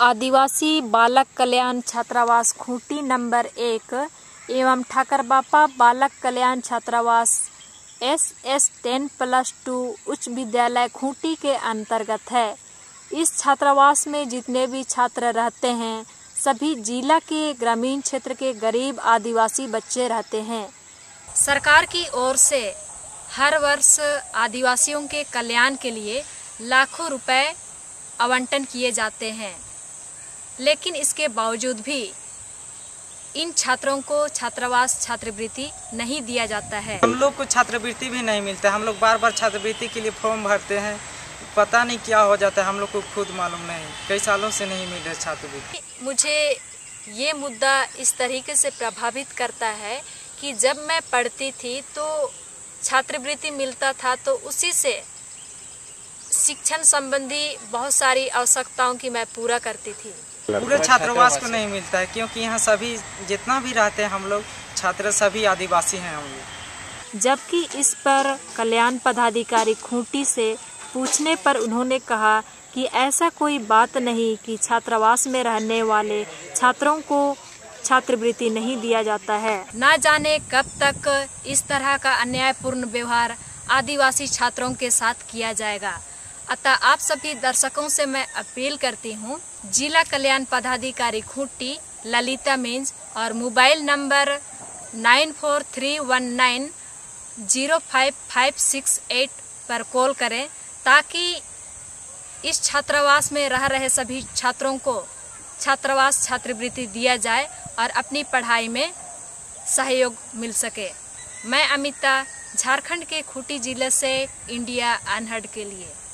आदिवासी बालक कल्याण छात्रावास खूँटी नंबर 1 एवं ठाकुर बापा बालक कल्याण छात्रावास SS 10+2 उच्च विद्यालय खूँटी के अंतर्गत है। इस छात्रावास में जितने भी छात्र रहते हैं सभी जिला के ग्रामीण क्षेत्र के गरीब आदिवासी बच्चे रहते हैं। सरकार की ओर से हर वर्ष आदिवासियों के कल्याण के लिए लाखों रुपए आवंटन किए जाते हैं, लेकिन इसके बावजूद भी इन छात्रों को छात्रावास छात्रवृत्ति नहीं दिया जाता है। हम लोग को छात्रवृत्ति भी नहीं मिलता है। हम लोग बार बार छात्रवृत्ति के लिए फॉर्म भरते हैं, पता नहीं क्या हो जाता है, हम लोग को खुद मालूम नहीं, कई सालों से नहीं मिल रहा छात्रवृत्ति। मुझे ये मुद्दा इस तरीके से प्रभावित करता है कि जब मैं पढ़ती थी तो छात्रवृत्ति मिलता था, तो उसी से शिक्षण संबंधी बहुत सारी आवश्यकताओं की मैं पूरा करती थी। पूरे छात्रावास को नहीं मिलता है क्योंकि यहाँ सभी जितना भी रहते हैं हम लोग छात्र सभी आदिवासी हैं हम लोग। जबकि इस पर कल्याण पदाधिकारी खूंटी से पूछने पर उन्होंने कहा कि ऐसा कोई बात नहीं कि छात्रावास में रहने वाले छात्रों को छात्रवृत्ति नहीं दिया जाता है। ना जाने कब तक इस तरह का अन्यायपूर्ण व्यवहार आदिवासी छात्रों के साथ किया जाएगा। अतः आप सभी दर्शकों से मैं अपील करती हूँ, जिला कल्याण पदाधिकारी खूँटी ललिता मिंज और मोबाइल नंबर 9431905568 पर कॉल करें ताकि इस छात्रावास में रह रहे सभी छात्रों को छात्रावास छात्रवृत्ति दिया जाए और अपनी पढ़ाई में सहयोग मिल सके। मैं अमिता झारखंड के खूँटी जिले से इंडिया अनहद के लिए।